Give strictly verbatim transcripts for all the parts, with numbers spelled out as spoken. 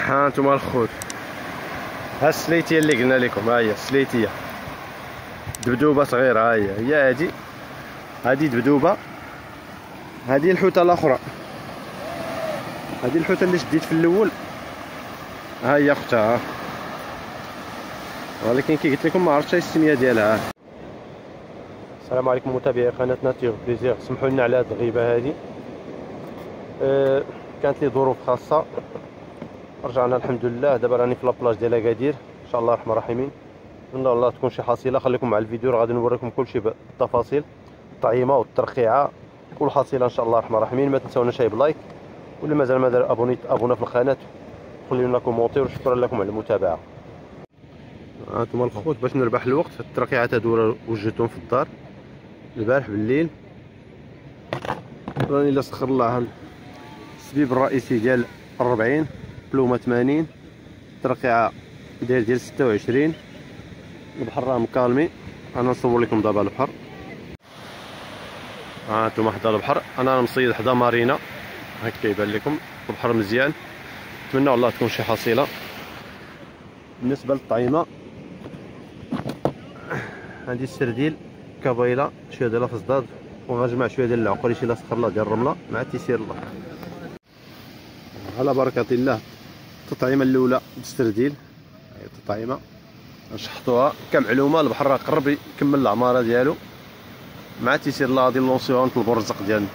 ها نتوما الخوت، ها السليتيه اللي قلنا لكم، ها هي السليتيه دبدوبه صغيره، ها هي هي هادي هادي دبدوبه، هادي الحوته الاخرى، هادي الحوته اللي شديت في الاول، ها هي اختها، ولكن كي قلت لكم ما عرفتش السميه ديالها. السلام عليكم متابعي قناه ناتور بليزير، سمحوا لنا على هذه الغيبه هذه، أه كانت لي ظروف خاصه، رجعنا الحمد لله. دابا راني في لابلاج ديال أكادير، ان شاء الله الرحمن الرحيم، ان الله تكون شي حصيله. خليكم مع الفيديو، غادي نوريكم كلشي بالتفاصيل، الطعيمه والترقيعه والحصيله ان شاء الله الرحمن الرحيم. ما تنساونا شي بلايك، واللي مازال ما دار ابوني تابونا في القناه، خليو لنا كومونتير، وشكرا لكم على المتابعه. ها انتم الخوت، باش نربح الوقت، الترقيعات هادو وجدتهم في الدار البارح بالليل، راني الا سخر الله السبيب الرئيسي ديال أربعين بلومه ثمانين، ترقيعه داير ديال ستة وعشرين. البحر راه مكالمي، انا نصور لكم دابا البحر. ها انتم حدا البحر، انا مصيد حدا مارينا، هاك كيبان لكم البحر مزيان. نتمنى والله تكون شي حصيله. بالنسبه للطعيمه عندي السرديل، كابيله، شويه ديال الفصداد، وغنجمع شويه ديال العقريش الا سخر الله ديال الرمله مع تيسير الله. على بركه الله التطعيمه الاولى بالسرديل، هي التطعيمه نشحطوها كمعلومه. البحر راه قرب يكمل العماره ديالو، مع تيسير الله غادي نلونسيوها ونطلبو الرزق ديالنا.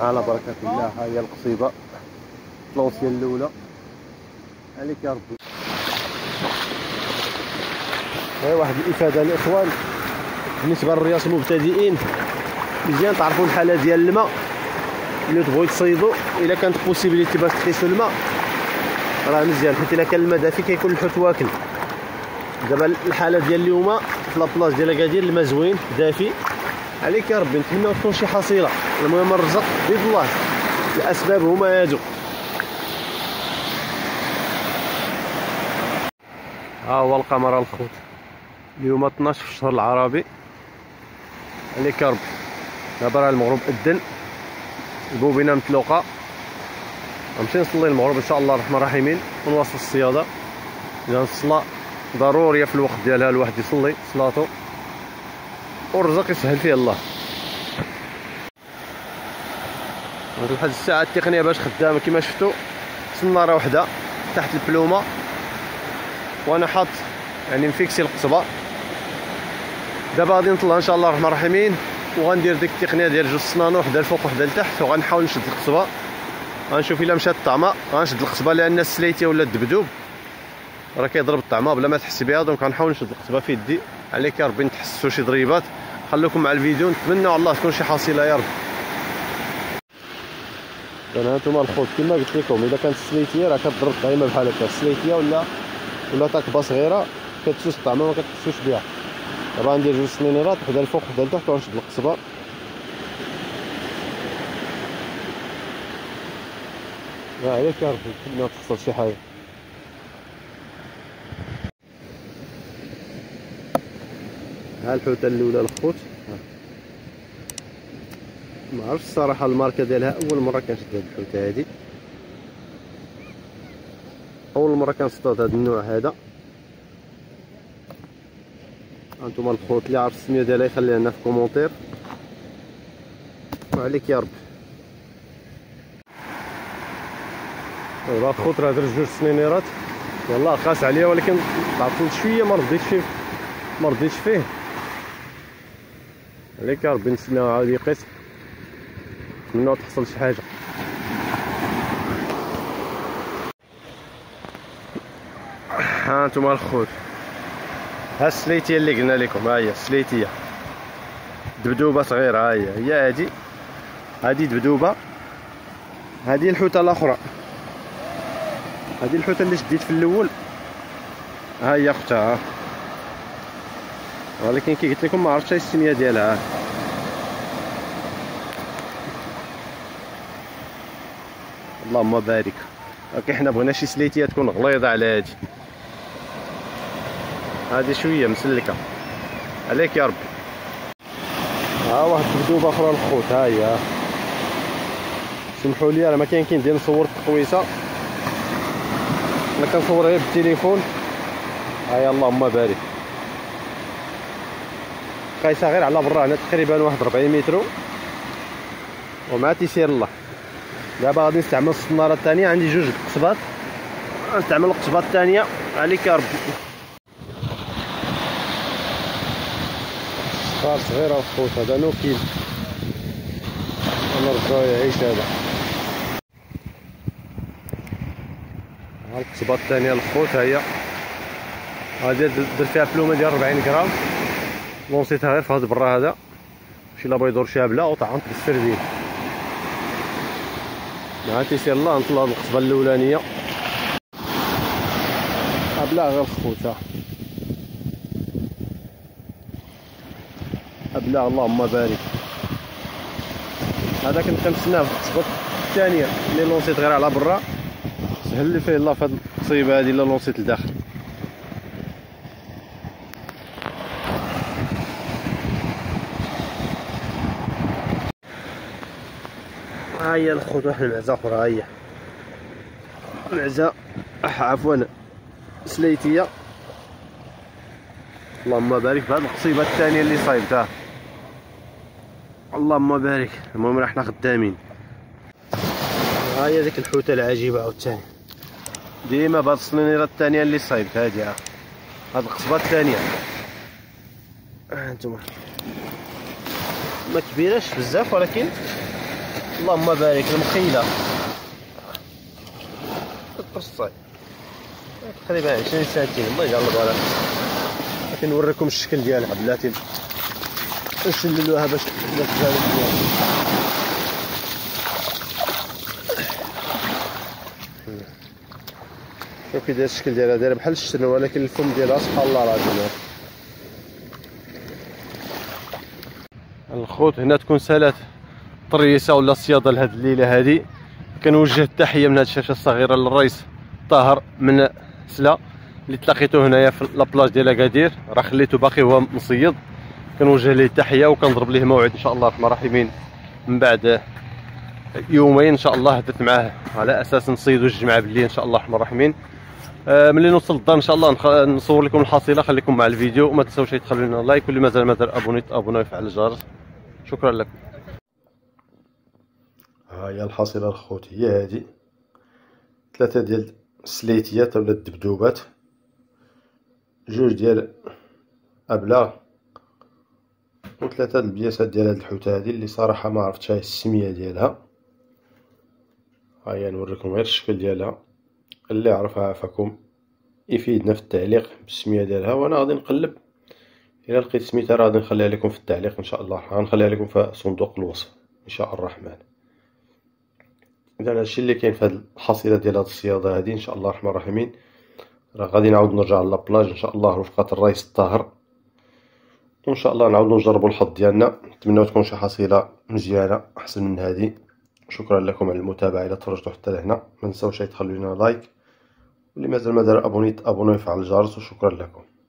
على بركة الله، ها هي القصيبة الطلوسية الأولى، عليك يا ربي. هي واحد الإفادة الإخوان بالنسبة للرياس المبتدئين، مزيان تعرفوا الحالة ديال الماء اللي تبغيو تصيدوا، إلا كانت بوسيبيليتي باش تقيسوا الماء راه مزيان، حيت إلا كان الماء دافي كيكون الحوت واكل. دابا الحالة ديال اليوم في لابلاج ديال أكادير الماء زوين دافي، عليك يا ربي، نتمنى تكون شي حصيله. المهم الرزق بيد الله، الاسباب هما هادو. ها هو القمر الخوت، اليوم اثناش في الشهر العربي، عليك يا ربي. دابا راه المغرب اذن، البوبينه مطلوقه، غنمشي نصلي المغرب ان شاء الله الرحمن الرحيم، ونواصل الصياده. اذا الصلاه ضروريه في الوقت ديالها، الواحد يصلي صلاته والرزق يسهل فيه الله. لحد الساعه التقنيه باش خدامه كما شفتوا، سناره وحده تحت البلومه، وانا حاط يعني مفيكسي القصبه. دابا غادي نطلع ان شاء الله الرحمن الرحيم، وغندير ديك التقنيه ديال جوج صنان، وحده الفوق وحده لتحت، وغنحاول نشد القصبه. غنشوف الا مشات الطعمه غنشد القصبه، لان السليتيه ولا الدبدوب راه كيضرب الطعمه بلا ما تحس بها، دونك غنحاول نشد القصبه في يدي. عليك يا ربي نتحسوا شي ضريبات. خليكم مع الفيديو، نتمنى والله تكون شي حصيله يا رب. انا هانتوما الخوت كما قلت لكم، اذا كانت السليتيه راه كتضرب دائما بحال هكا، السليتيه ولا ولا طاكبه صغيره كتسوس الطعمه ما كتحسوش بها. دابا غندير جوج سنينيرات، وحده الفوق وحده لتحت، وغنشد القصبه. لا عليك يا ربي، نتمنى تحصل شي حاجه. ها الحوته الاولى الخوت. ما عرفتش الصراحه الماركه ديالها، اول مره كنشد هاد الحوته هادي، اول مره كنصطاد هاد النوع هذا. هانتوما الخوت اللي عارف السميه ديالها يخليها لنا في الكومونتير، وعليك يا رب. ايوا الخوت راه درت جوج سنينيرات، والله قاس عليا، ولكن تعطلت شويه ما رضيتش فيه ما رضيتش فيه عليك يا ربي. نتسناو عاد يقيس، نتمناو تحصل شي حاجه. ها انتما الخوت، ها السليتيه اللي قلنا لكم، ها هي السليتيه دبدوبه صغيره، ها هي هي هادي هادي دبدوبه، هادي الحوته الاخرى، هادي الحوته اللي شديت في الاول، ها هي اختها، ولكن كي قلت لكم ما عرفتش السميه ديالها. اللهم بارك. اوكي حنا بغينا شي سليتيه تكون غليظه على هادي، هادي شويه مسلكه عليك يا ربي. ها واحد الدبدوبه اخرى الخوت، ها هي. سمحوا لي راه ما كاين كندير نصور التقويسه، انا كنصور غير بالتليفون. ها هي اللهم بارك، قايسه غير على برا هنا تقريبا واحد ربعين مترو، ومع تيسير الله. دابا غادي نستعمل الصناره الثانيه، عندي جوج قصبات، نستعمل القصبه الثانيه عليك يا ربي. صغار صغيره الخوت، هذا نوكيل، الله يرزقو يعيش هذا. ها القصبه الثانيه الخوت، ها هي، هادي درت فيها بلومه ديال ربعين غرام، لونسيتها غير في هاد برا هذا، شي لا بيدور شابله، وطعنت بالسردين. مع تيسير الله نطلع هاد القصبه الاولانيه، ابلع غير الخوت، ابلع اللهم بارك. هذا كنت كنتسناه في القصبه الثانيه اللي لونسيت غير على برا، سهل لي فيه الله في هاد القصيبه هادي اللي لونسيت لداخل. ها هي الخوت، واحد المعزه اخرى، ها هي معزه عفوا سليتيه، اللهم بارك في هاد القصيبه الثانيه اللي صايبتها، اللهم بارك. المهم راه حنا خدامين. ها هي ديك الحوته العجيبه عاوتاني، ديما بهاد السنينيره الثانيه اللي صايبت، هادي ها هاد القصبه الثانيه. ها انتم ما كبيراش بزاف، ولكن اللهم بارك المخيله القصه تقريبا عشرين سنتيم، الله يجعل بركه. كنوريكم الشكل ديالها بلاتي، نشللوها باش باش تبان مزيان. شوف كي داير الشكل ديالها، داير بحال الشتن، ولكن الفم ديالها سبحان الله العظيم. الخوت هنا تكون سالات طريسه ولا صياده لهاد الليله هادي. كنوجه التحيه من هاد الشاشه الصغيره للرئيس طاهر من سلا اللي تلاقيته هنايا في لابلاج ديال اكادير، راه خليته باقي هو مصيد. كنوجه ليه التحيه، وكنضرب ليه موعد ان شاء الله الرحمن الرحيم من بعد يومين ان شاء الله. هدرت معاه على اساس نصيدو الجمعه بالليل ان شاء الله الرحمن الرحيم. آه ملي نوصل للدار ان شاء الله نصور لكم الحصيله. خليكم مع الفيديو، وما تنساوش تخليو لنا لايك، واللي مازال ما دار ابوني تابوني ويفعل الجرس. شكرا لكم. ها هي الحصيله الخوت، هي هادي، ثلاثه ديال السليتيات ولا الدبدوبات، جوج ديال ابلع، وثلاثه د البياسات ديال هاد الحوته هادي اللي صراحه ما عرفتش السميه ديالها. ها هي نوريكم غير الشكل ديالها، اللي عرفها عافاكم يفيدنا في التعليق بالسميه ديالها. وانا غادي نقلب، الا لقيت سميتها راه غادي نخليها لكم في التعليق ان شاء الله، غنخليها لكم في صندوق الوصف ان شاء الرحمن. إذا هادشي اللي كاين في هاد الحصيله ديال هاد الصياده هادي ان شاء الله الرحمن الرحيم. راه غادي نعاود نرجع على لابلاج ان شاء الله رفقه الرئيس الطاهر، وان شاء الله نعاودو نجربو الحظ ديالنا. نتمنى تكون شي حصيله مزيانه احسن من هادي. شكرا لكم على المتابعه، الى تفرجتو حتى لهنا ما تنساوش تخليو لنا لايك، واللي مازال ما دار ابوني تابوني ويفعل الجرس، وشكرا لكم.